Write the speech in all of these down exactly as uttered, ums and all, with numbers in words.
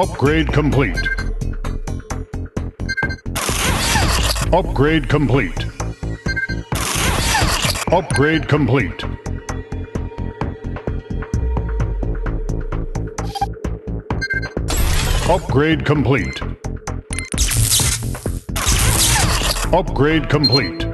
Upgrade complete. Upgrade complete. Upgrade complete. Upgrade complete. Upgrade complete.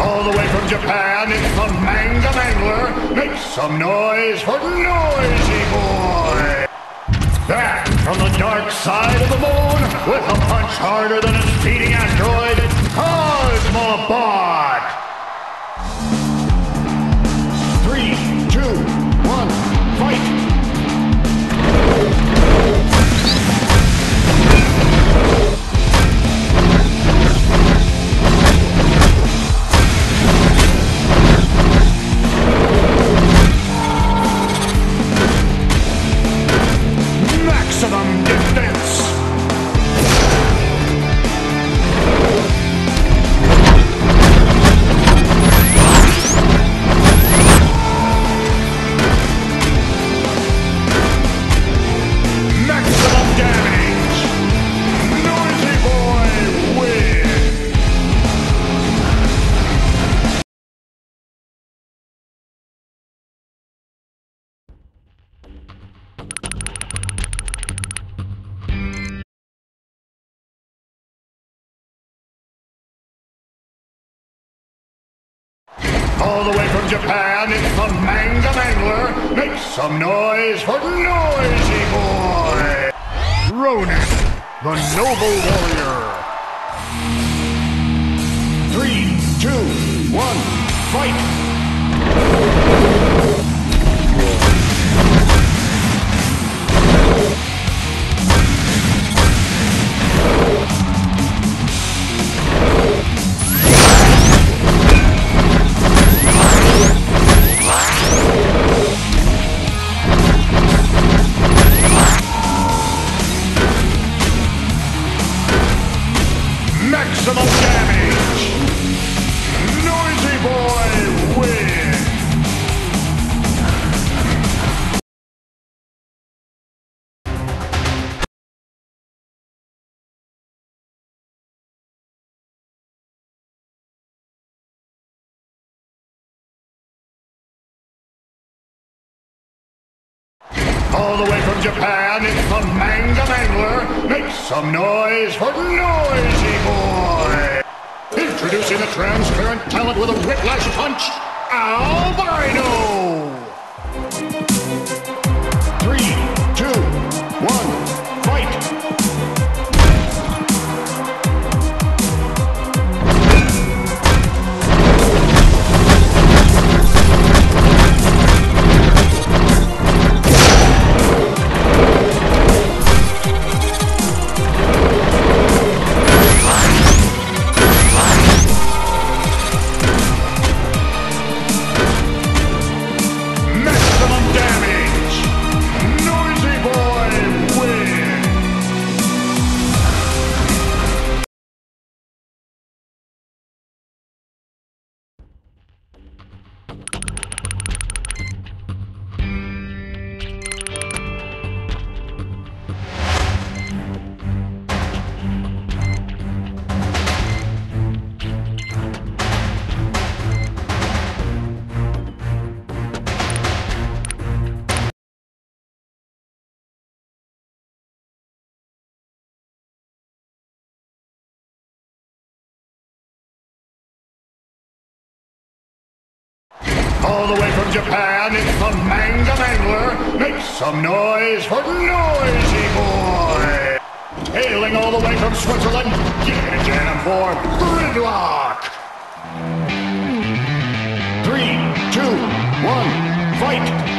All the way from Japan, it's the Manga Mangler. Make some noise for Noisy Boy. Back from the dark side of the moon, with a punch harder than a speeding android, it's Cosmobot. Three, two, one, fight. All the way from Japan, it's the Manga Mangler. Make some noise for Noisy Boy. Ronin, the noble warrior. Three, two, one, fight. Maximum damage! Noisy Boy wins! All the way from Japan, it's the Manga Mangler. Make some noise for Noisy! Introducing the transparent talent with a whiplash punch, Albino! Three, two, one, fight! all the way from Japan, it's the Manga Mangler. Make some noise for Noisy Boy. Hailing all the way from Switzerland, yeah, jam for Gridlock. Three, two, one, fight.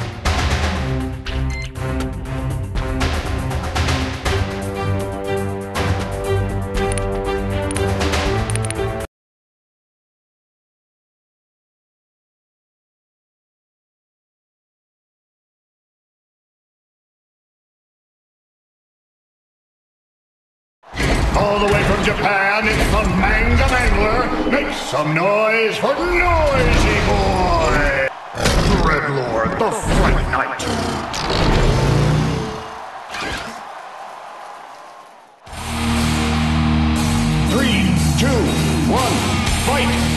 All the way from Japan, it's the Manga Mangler. Make some noise for Noisy Boy. Dreadlord, the Fright Knight. Three, two, one, fight.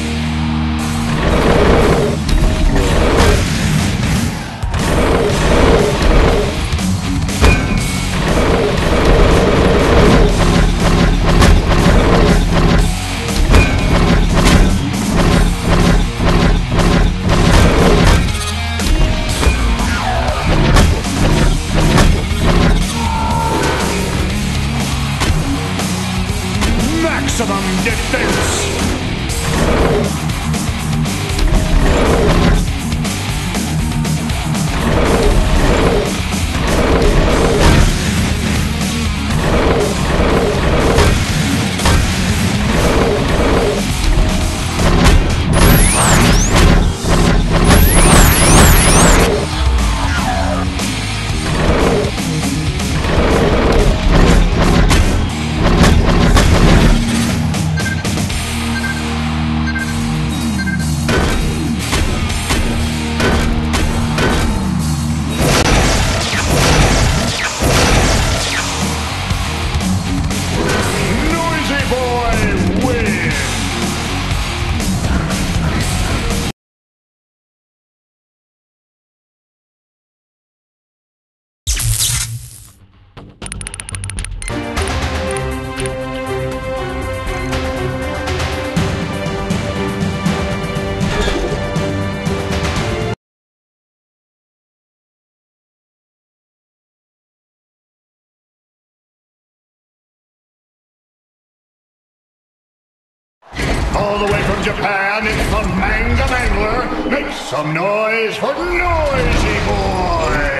All the way from Japan, it's the Manga Mangler. Make some noise for Noisy Boy.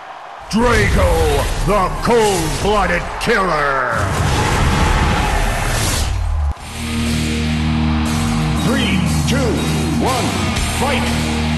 Drago, the cold-blooded killer. Three, two, one, fight.